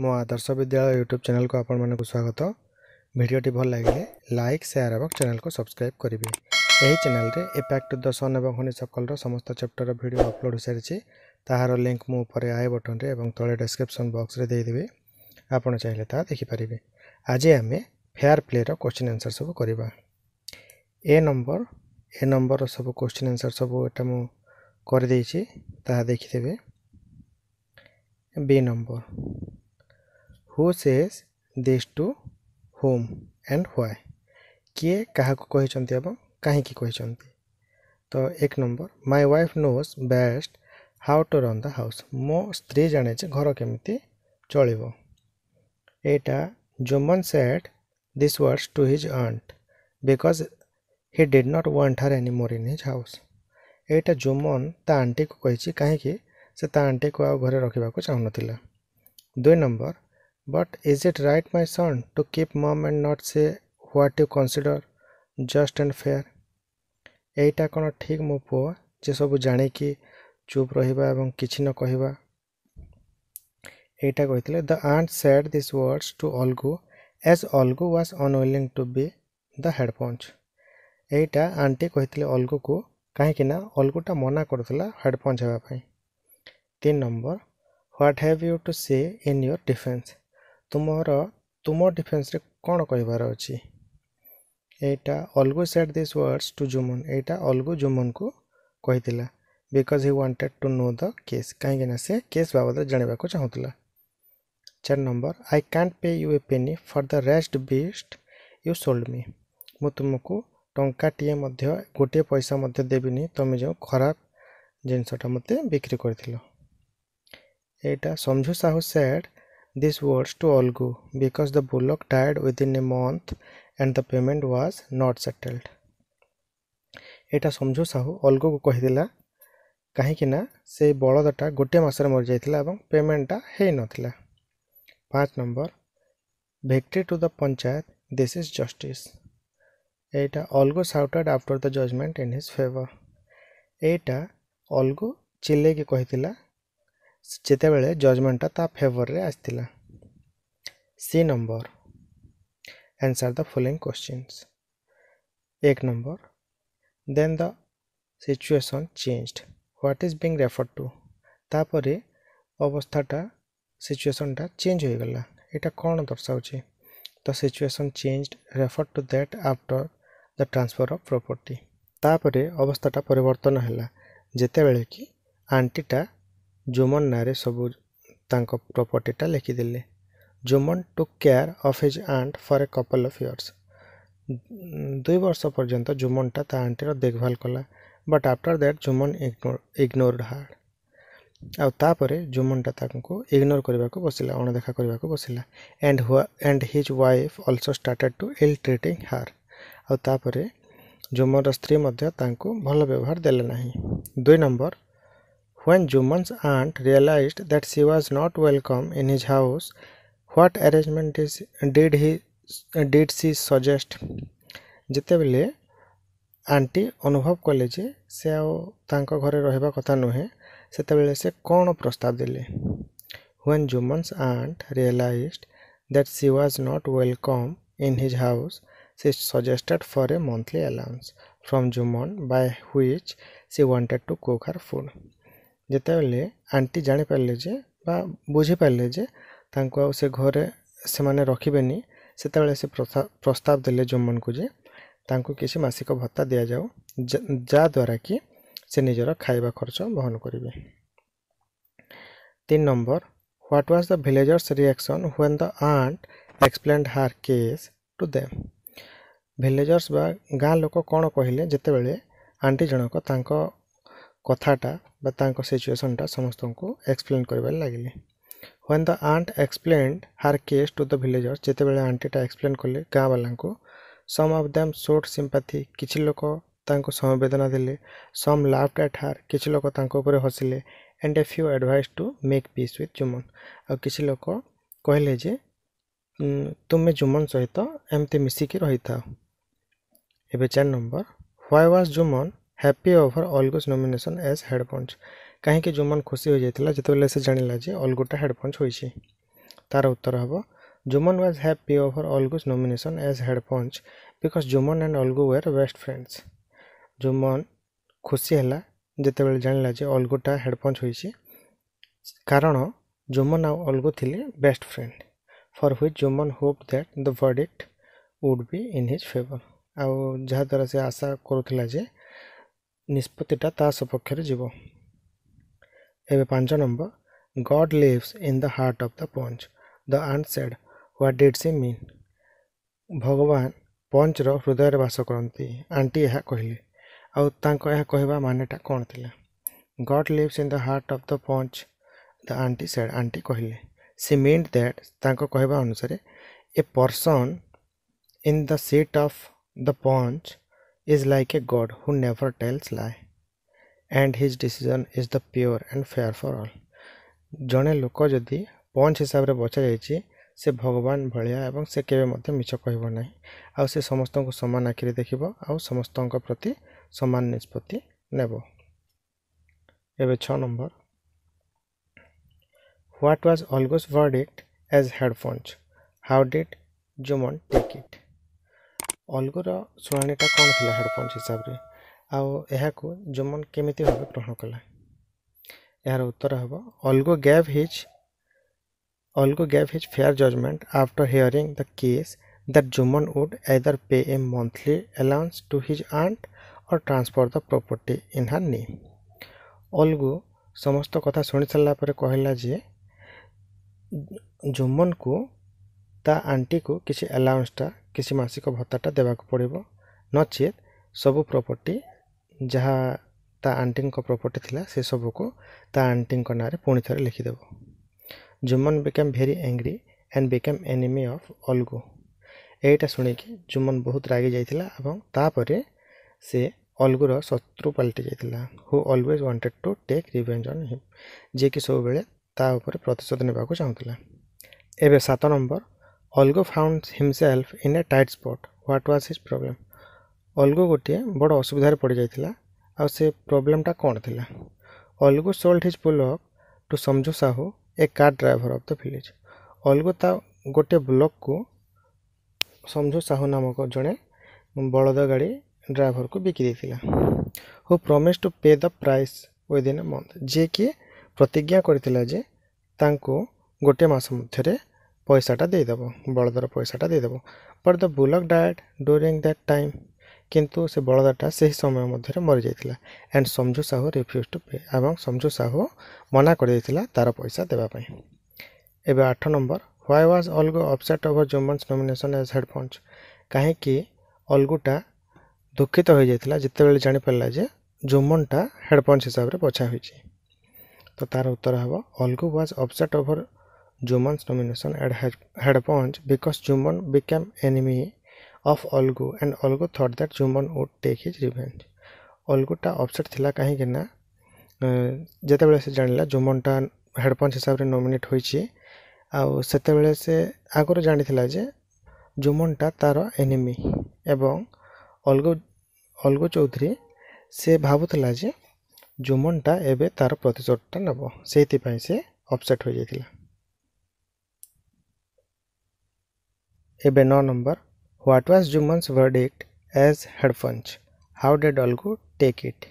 मो Adarsh Vidyalaya YouTube channel को आपण मानक स्वागत। भिडियोटी भल लगे लाइक शेयर और चैनल को सब्सक्राइब करेंगे। यही चैनल रे इम्पैक्ट 10 और हनीसकल समस्त चैप्टर भिडियो अपलोड हो सारी तार लिंक मु ऊपर आए बटन रे और तले डिस्क्रिप्शन बॉक्स रे देदेवि। आप चाहिए ता देखिपारे। आज आम फेयर प्ले रो क्वेश्चन आंसर सब करवा। ए नंबर सब क्वेश्चन आंसर सब एटा मु कर देछि ता देखिदेबे। B number who says this to whom and why, किए क्या कहते हैं कहीं कहते। तो एक number my wife knows best how to run the house, मो स्त्री जाने घर केमती चलो। एटा Juman said this words to his aunt because he did not want her any more in his house. एटा जुमन ता आंटी को कही कहीं से आंटी को आउ घरे रखा चाहूना। दुई number but is it right my son to keep mum and not say what you consider just and fair. एटा कौन ठीक मो पु जे सब जाणिकी चुप रहिबा एवं किछि न कहिबा। एटा कहितले the aunt said this words to Algu as Algu was unwilling to be the head panch. एटा आंटी कहितले अलगु को काहे कि ना अलगुटा मना करथला हेड पंच हेबा पई। तीन number what have you to say in your defence, तुम डिफेंस रे कौन कहबार अच्छी। एटा Algu said this words to Juman, एटा अलगु जुमन को कही because he wanted to know the case, कहीं से केस बाबद जाना चाहूला। चार number I can't pay you a penny for the rest beast you sold me, मु तुमको टंकाटीए गोटे पैसा देवीनि तुम्हें जो खराब जिनसटा मते बिक्री कर। एटा समझू Sahu said this words to Algu because the bullock died within a month and the payment was not settled. एटा समझू साहू अलगु को कहीदेला कहीं से बलदटा गोटे मसरे मर जाइथिला एवं पेमेंटटा हेइ नथिला। पाँच number victory to the panchayat this is justice, एटा Algu shouted after the judgement in his favour. एटा अलगु चिल्ले के कहीदेला जितेबेले जजमेंटा ता फेवर रे आस्थिला। C number answer the following questions. एक number then the situation changed what is being referred to, तापरे अवस्थाटा सिचुएशनटा change हो गला एटा कौन दर्शाउची। तो situation changed referred to that after the transfer of property, तापरे अवस्थाटा परिवर्तन हैला जेतेबेले कि आंटीटा जुमन नारे सबु तांको प्रॉपर्टीटा लिखिदेले। Juman took care of his aunt for a couple of years, 2 वर्ष पर्यंत जुमनटा ता आंटीर देखभाल कला but after that Juman ignored her, आउ तापरे जुमनटा तांको इग्नोर करबाको बसिला अनदेखा करबाको बसिला। And his wife also started to ill treating her, आउ तापरे जुमनर स्त्री मध्ये तांको भल व्यवहार देले नाही। 2 number when Juman's aunt realized that she was not welcome in his house, what arrangement did she suggest? जितेबले आंटी अनुभव कले जे से आओ तांको घरे रहबा कथा नहे सेतेबेले से कोन प्रस्ताव देले। when Juman's aunt realized that she was not welcome in his house, she suggested for a monthly allowance from Juman by which she wanted to cook her food. जितेबले आंटी जानीपारे जे बुझीपारे जे तांको आउ से घरे से माने रखबेनी सेतेबेले से प्रस्ताव देले जुमन को जे तांको किसी मासिक भत्ता दिया जाओ जा द्वारा कि से निजर खाइबा खर्च वहन करिवे। 3 number what was the villagers reaction when the aunt explained her case to them, villagers बा गाँ लोक कौन कहले जितेबेले आंटी जनक तांको कथाटा बा तांको सिचुएशनटा समस्त को एक्सप्लेन करबा लागिले। When the aunt explained her case to the villagers, जेतेबेले आंटीटा एक्सप्लेन कले गाँ वाला को some of them showed sympathy, किछि लोक तांको संवेदना देले। सम लाफ्ड एट हर, किछि लोक तांको ऊपर हसिले। And a few advice to make peace with Juman, आ किछि लोक कहले जे तुमे जुमन सहित एमते मिसिकी रहिथाओ। एबे 4 number why was Juman happy over Algu's nomination as head panch, कहीं जुमन खुशी हो जाता जिते बे से जाना जे अलगुटा हेड पंच होइछि। तार उत्तर हम Juman was happy over Olgu's nomination as head ponch because Juman and Olgu were best friends. Juman खुशी है जिते बड़े जानला जे Olguटा हेड पंच होइछि कारण Juman आउ Olgu थिले best friend for which Juman hope that the verdict would be in his favour आउ जहा द्वारा से आशा करूथिला जे निष्पत्तिटा ता सपक्षरे जीवो. एबे 5 number God lives in the heart of the panch the aunt said what did she mean भगवान पंच रो हृदय रे वास करंती आंटी यह कहले आउ तांको यह कहबा मानेटा कोन थिला. God lives in the heart of the panch the aunty said aunty कहले सी मीन दैट तांको कहबा अनुसार a person in the seat of the panch is like a god who never tells lie and his decision is the pure and fair for all. जने लोक जदी पंच हिसाब रे बचा जाइए से भगवान भलिया एवं से केबे मिछ कहबो नाही आ से समस्त को समान आखिरी देखिबो आ समस्त प्रति समान निष्पत्ति नेबो. एबे 6 number what was Olgu's verdict as head punch how did Juman take it. Olgu रो सुनानीटा कोन थिला हेड पंच हिसाब रे आ एहा को Juman केमिति भाबे ग्रहण कला. यार उत्तर हबो Olgu gave his fair judgment after hearing the case that Juman would either pay a monthly allowance to his aunt or transfer the property in her name. Olgu समस्त कथा सुनि सल्ला परे कहला जे Juman को ता आंटी को किसी अलाउंस टा किसी मासिक भत्ताटा देबाक पड़िबो नचेत सब प्रॉपर्टी जहा ता आंटी को प्रॉपर्टी थिला से सब को ता आंटी को नारे पुणी थरे लिखि देबो. Juman became very angry and became enemy of Olgu. एटा सुनिके Juman बहुत रागी जाइतिला एवं तापरे से Olgu रो शत्रु पलटि जाइतिला who always wanted to take revenge on him जे कि सब बेले ता ऊपर प्रतिशोध नेबाकू चाहतला. एबे 7 number Olgu found himself in a tight spot what was his problem. Olgu गोटे बड असुविधा रे पडि जाइतिला आ से प्रॉब्लम टा कोन थिला. Olgu sold his bullock to Samju Sahu a car driver of the village. Olgu ता गोटे ब्लॉक को समझो साहू नामक जने बड़द गाड़ी ड्राइवर को बिकि देथिला who promise to pay the price within a month जे कि प्रतिज्ञा करथिला जे तांको गोटे मास मध्यरे पैसाटा देइ देबो बड़दर पैसाटा देइ देबो. पर the bullock died during that time किंतु से बड़दाटा से ही समय मध्यरे मरि जाइतिला एंड समझो साहू रिफ्यूज टू पे एवं समझो साहू मना कर देथिला तार पैसा देबा पई. एबे 8 number why was Olgu upset over Juman's nomination as head panch काहे कि Olguटा दुखित हो जाइतिला जते बेले जानि पल्ला जे Jumanटा हेड पंच हिसाब रे बछा होइछि तो तार उत्तर हबो Olgu was upset over Juman's nomination as head panch because Juman became enemy of Olgu and Olgu thought that Juman would take his revenge. Olgu टा अपसेट थिला काहे कि ना जते बेले से जानला Juman टा हेड पंच हिसाब रे नॉमिनेट होई छी आ सेते बेले से आगरो जानि थिला जे Juman टा तारो एनिमी एवं Olgu चौधरी से भाबुतला जे Juman टा एबे तारो प्रतिशोध टा नबो सेति पई से अपसेट होई जैतिला. एबे 9 number What was Juman's verdict as head punch? How did Olgu take it?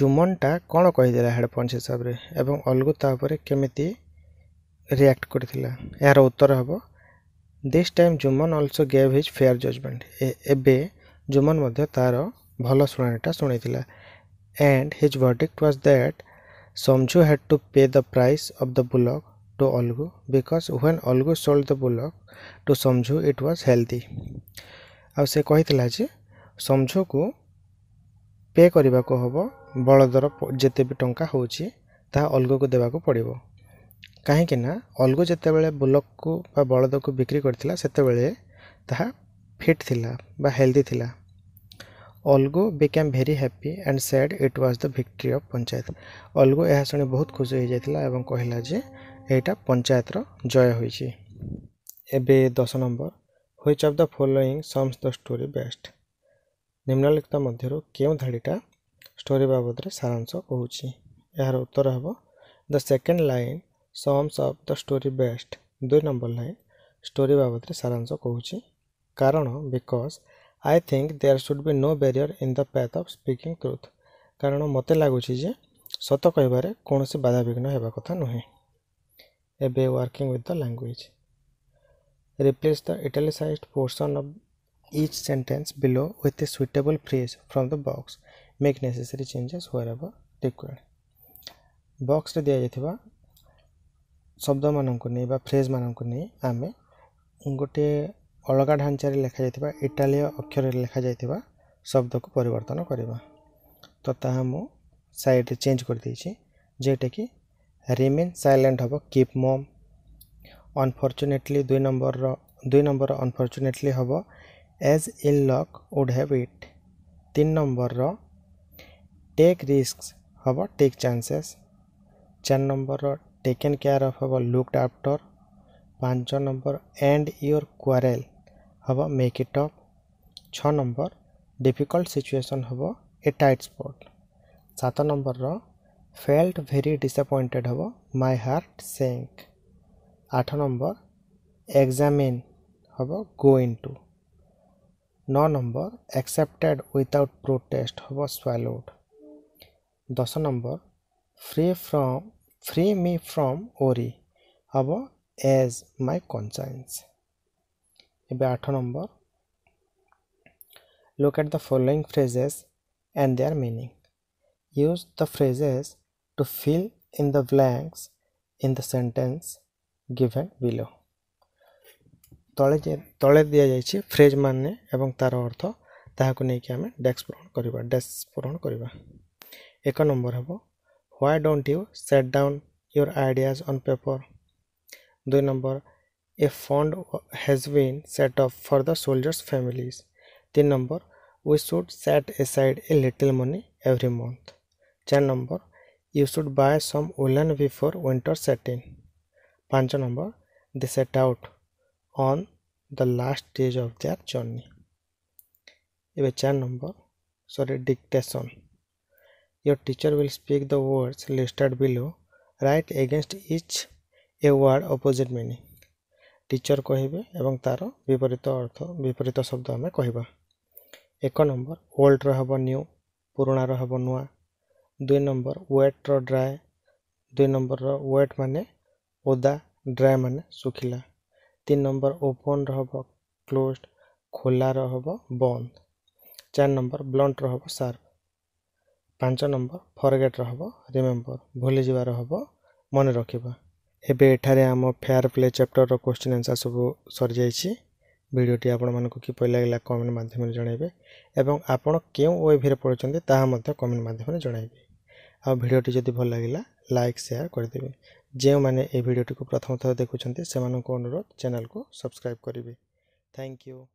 Juman टा कौन कही दिला हेड पंच हिसाब रे एवं Olgu ता ऊपर केमिति रिएक्ट करथिला. यार उत्तर हबो this time Juman also gave his fair judgement एबे Juman मध्ये तारो भलो सुनानीटा सुनैतिला and his verdict was that Samju had to pay the price of the bullock to Olgu because when Olgu sold the bullock to Samju it was healthy आ से कहितला जे Samju को पे करिबा को होबो बळदर जते भी टंका होउची ता Olgu को देबा को पड़िबो काहे कि ना Olgu जते बेले bullock को बा बळद को बिक्री करथिला सेते बेले ता फिट थिला बा हेल्दी थिला. Olgu became very happy and said it was the victory of panchayat. Olgu एहा सुनि बहुत खुशी हो जायतिला एवं कहिला जे एटा पंचायत रो जय होइछि. एबे 10 number which of the following sums the story best निम्नलिखित मध्यरो केउ धाडीटा स्टोरी बाबद रे सारांश कहउछि. यार उत्तर हबो the second line sums of the story best दुई नंबर लाइन स्टोरी बाबद सारांश कहूँ कारण because I think there should be no barrier in the path of speaking truth कारण मत लगुच सत कह कौन बाधाविघ्न होगा कथा नुहे। एबे working with the language replace the italicised portion of each sentence below with a suitable phrase from the box make necessary changes wherever required box रे दिया शब्द मान फ्रेज मान आम गोटे अलग ढांचा लिखा इटालीय अक्षर लिखा जा शब्द को परिवर्तन करवा तो ताहा मु साइड चेंज कर देछि जेटा कि remain silent hmm keep mum unfortunately दुई number unfortunately hmm as ill luck would have it 3 number take risks hmm take chances 4 number taken care of hmm looked after 5 number and your quarrel hmm make it up 6 number difficult situation hmm a tight spot 7 number felt very disappointed hmm my heart sank 8 number examine hmm go into 9 number accepted without protest hmm swallowed 10 number free me from worry hmm ease my conscience. एबे 8 number look at the following phrases and their meaning use the phrases to fill in the blanks in the sentence given below तले दि जाइए phrase मानने एवं तार अर्थ ताकू नहीं desk पूरण करवा। 1 number hmm why don't you set down your ideas on paper. The number a fund has been set up for the soldiers' families. The number we should set aside a little money every month. The number you should buy some woolen before winter set in. Pancha number they set out on the last stage of their journey. Dictation. Your teacher will speak the words listed below write against each a word opposite meaning teacher कहिबे एवं तार विपरीत अर्थ विपरीत शब्द आमे कहिबा। 1 number old रो हबो new पुराणा रो हबो नुआ 2 नंबर वेट रो ड्राई 2 नंबर रो वेट माने ओदा ड्राई माने सुखिला 3 नंबर ओपन रहबो क्लोज खोला रहबो बंद 4 नंबर ब्लंट रहबो शार्प 5 नंबर फॉरगेट रहबो रिमेम्बर भूली जीवा रहबो मन रखिबा। एबे एठारे हम फेयर प्ले चैप्टर रो क्वेश्चन आंसर सब सर जाइछि वीडियोटी आपण मानको कि पय लागला कमेंट माध्यम रे जणाइबे एवं आपण केउ ओय भेर पढुछन्ते ताहा मध्ये कमेंट माध्यम रे जणाइबे आ वीडियोटी जदि भल लागिला लाइक शेयर कर देबे जे माने ए वीडियोटी को प्रथम थर देखुछन्ते सेमाननको अनुरोध चैनल को सब्सक्राइब करिवे। Thank you.